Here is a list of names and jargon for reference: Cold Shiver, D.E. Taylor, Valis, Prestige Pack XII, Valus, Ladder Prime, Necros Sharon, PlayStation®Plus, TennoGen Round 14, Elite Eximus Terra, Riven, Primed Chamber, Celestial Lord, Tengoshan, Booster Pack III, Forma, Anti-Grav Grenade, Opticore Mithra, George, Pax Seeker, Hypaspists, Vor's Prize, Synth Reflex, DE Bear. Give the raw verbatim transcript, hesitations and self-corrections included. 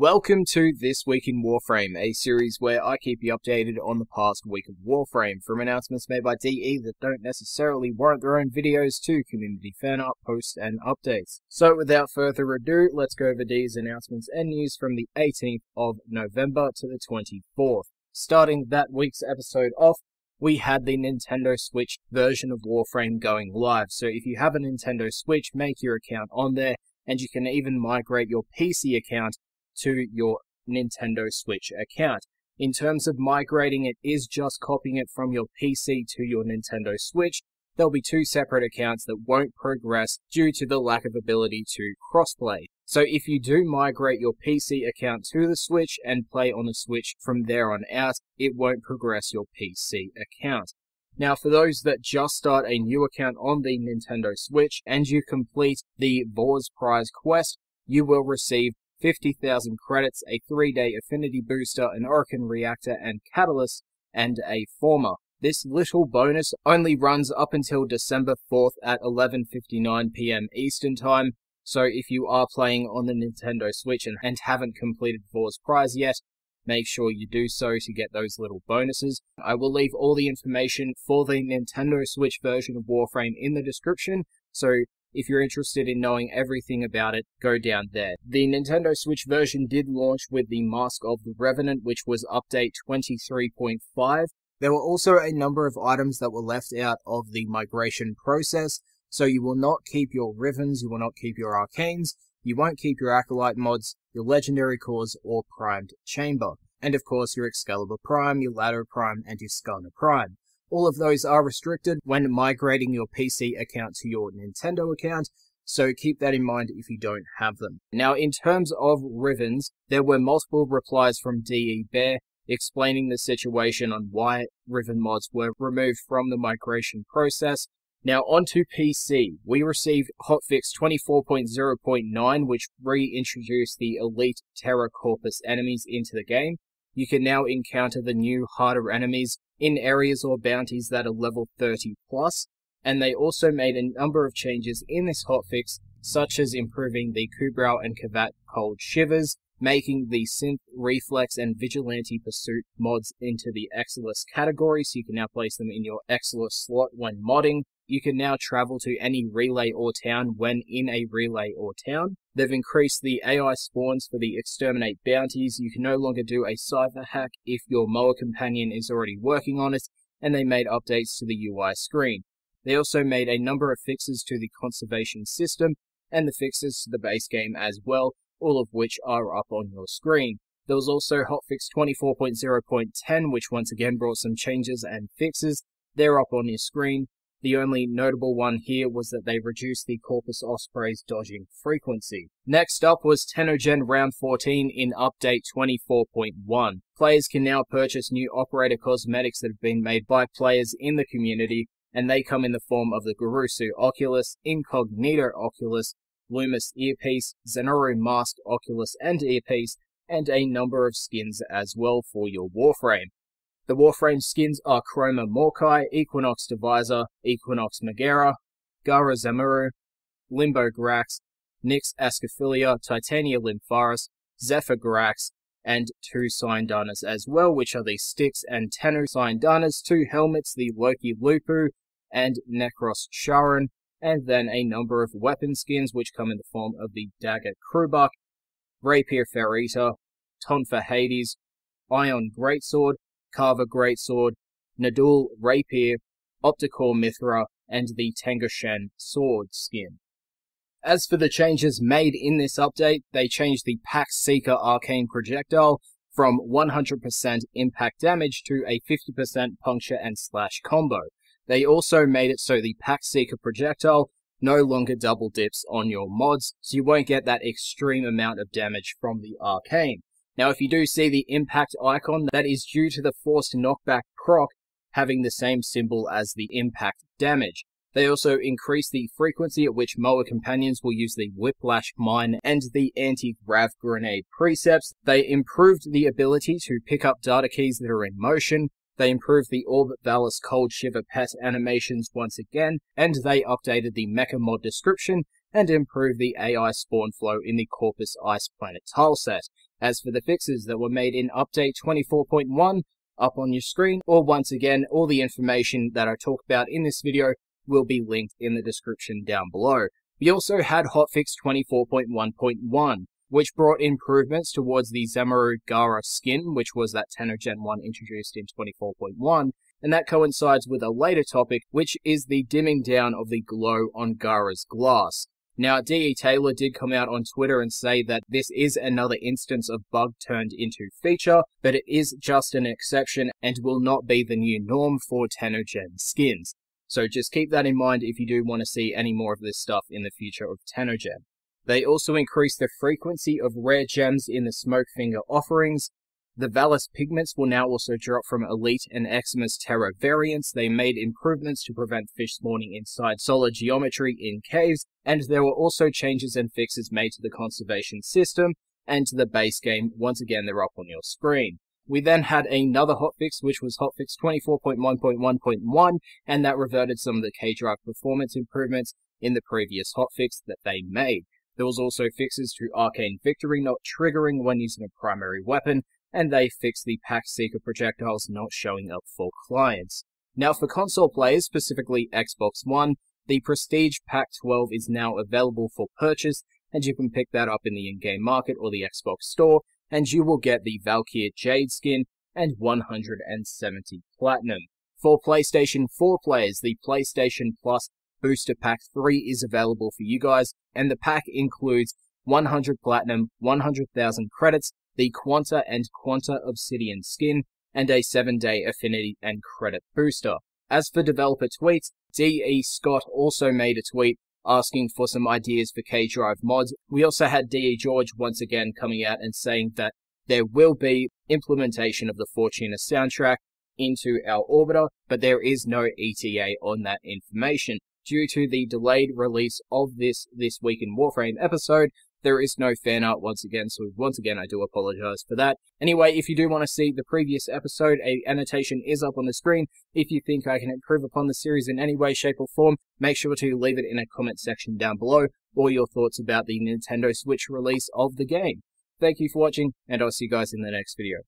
Welcome to This Week in Warframe, a series where I keep you updated on the past week of Warframe, from announcements made by D E that don't necessarily warrant their own videos to community fan art, posts and updates. So without further ado, let's go over D E's announcements and news from the eighteenth of November to the twenty-fourth. Starting that week's episode off, we had the Nintendo Switch version of Warframe going live, so if you have a Nintendo Switch, make your account on there, and you can even migrate your P C account to your Nintendo Switch account. In terms of migrating, it is just copying it from your P C to your Nintendo Switch. There'll be two separate accounts that won't progress due to the lack of ability to crossplay. So if you do migrate your P C account to the Switch and play on the Switch from there on out, it won't progress your P C account. Now, for those that just start a new account on the Nintendo Switch and you complete the Vor's Prize quest, you will receive fifty thousand credits, a three day affinity booster, an Orokin reactor and catalyst, and a Forma. This little bonus only runs up until December fourth at eleven fifty-nine p m Eastern Time, so if you are playing on the Nintendo Switch and, and haven't completed Vor's Prize yet, make sure you do so to get those little bonuses. I will leave all the information for the Nintendo Switch version of Warframe in the description, so if you're interested in knowing everything about it, go down there. The Nintendo Switch version did launch with the Mask of the Revenant, which was Update twenty-three point five. There were also a number of items that were left out of the migration process, so you will not keep your Rivens, you will not keep your Arcanes, you won't keep your Acolyte Mods, your Legendary Cores, or Primed Chamber. And of course your Excalibur Prime, your Ladder Prime, and your Skana Prime. All of those are restricted when migrating your P C account to your Nintendo account, so keep that in mind if you don't have them. Now, in terms of Rivens, there were multiple replies from D E Bear explaining the situation on why Riven mods were removed from the migration process. Now, onto P C, we received Hotfix twenty-four point zero point nine, which reintroduced the Elite Terra Corpus enemies into the game. You can now encounter the new harder enemies in areas or bounties that are level thirty plus, and they also made a number of changes in this hotfix, such as improving the Kubrow and Kavat Cold Shivers, making the Synth Reflex and Vigilante Pursuit mods into the Exilus category, so you can now place them in your Exilus slot when modding. You can now travel to any relay or town when in a relay or town. They've increased the A I spawns for the exterminate bounties. You can no longer do a cypher hack if your M O A companion is already working on it, and they made updates to the U I screen. They also made a number of fixes to the conservation system and the fixes to the base game as well, all of which are up on your screen. There was also Hotfix twenty-four point zero point ten, which once again brought some changes and fixes. They're up on your screen. The only notable one here was that they reduced the Corpus Osprey's dodging frequency. Next up was TennoGen Round fourteen in Update twenty-four point one. Players can now purchase new Operator Cosmetics that have been made by players in the community, and they come in the form of the Gurusu Oculus, Incognito Oculus, Loomis Earpiece, Xenaru Mask Oculus and Earpiece, and a number of skins as well for your Warframe. The Warframe skins are Chroma Morkai, Equinox Divisor, Equinox Megara, Gara Zamuru, Limbo Grax, Nyx Ascophilia, Titania Lympharis, Zephyr Grax, and two Syndanas as well, which are the Styx and Tenno Syndanas, two helmets, the Loki Lupu and Necros Sharon, and then a number of weapon skins which come in the form of the Dagger Krubuk, Rapier Ferrita, Tonfa Hades, Ion Greatsword, Carver Greatsword, Nadul Rapier, Opticore Mithra, and the Tengoshan Sword skin. As for the changes made in this update, they changed the Pax Seeker Arcane Projectile from one hundred percent impact damage to a fifty percent puncture and slash combo. They also made it so the Pax Seeker projectile no longer double dips on your mods, so you won't get that extreme amount of damage from the Arcane. Now, if you do see the impact icon, that is due to the forced knockback proc having the same symbol as the impact damage. They also increase the frequency at which M O A companions will use the Whiplash Mine and the Anti-Grav Grenade precepts. They improved the ability to pick up data keys that are in motion. They improved the Orbit Valus Cold Shiver pet animations once again, and they updated the mecha mod description and improved the A I spawn flow in the Corpus Ice Planet tileset. As for the fixes that were made in Update twenty-four point one, up on your screen, or once again, all the information that I talked about in this video will be linked in the description down below. We also had Hotfix twenty-four point one point one, which brought improvements towards the Xenaru Gara skin, which was that TennoGen one introduced in twenty-four point one, and that coincides with a later topic, which is the dimming down of the glow on Gara's glass. Now, D E Taylor did come out on Twitter and say that this is another instance of bug turned into feature, but it is just an exception and will not be the new norm for TennoGen skins. So just keep that in mind if you do want to see any more of this stuff in the future of TennoGen. They also increased the frequency of rare gems in the Smokefinger offerings. The Valis pigments will now also drop from Elite and Eximus Terra variants. They made improvements to prevent fish spawning inside solid geometry in caves, and there were also changes and fixes made to the conservation system and to the base game. Once again, they're up on your screen. We then had another hotfix, which was Hotfix twenty-four point one point one point one, and that reverted some of the K-Drive performance improvements in the previous hotfix that they made. There was also fixes to Arcane Victory not triggering when using a primary weapon, and they fixed the Pax Seeker projectiles not showing up for clients. Now for console players, specifically Xbox One, the Prestige Pack twelve is now available for purchase, and you can pick that up in the in-game market or the Xbox Store, and you will get the Valkyrie Jade skin and one hundred seventy Platinum. For PlayStation four players, the PlayStation Plus Booster Pack three is available for you guys, and the pack includes one hundred Platinum, one hundred thousand credits, the Quanta and Quanta Obsidian skin, and a seven day affinity and credit booster. As for developer tweets, D E Scott also made a tweet asking for some ideas for K-Drive mods. We also had D E George once again coming out and saying that there will be implementation of the Fortuna soundtrack into our orbiter, but there is no E T A on that information. Due to the delayed release of this This Week in Warframe episode, there is no fan art once again, so once again I do apologize for that. Anyway, if you do want to see the previous episode, an annotation is up on the screen. If you think I can improve upon the series in any way, shape or form, make sure to leave it in a comment section down below, or your thoughts about the Nintendo Switch release of the game. Thank you for watching, and I'll see you guys in the next video.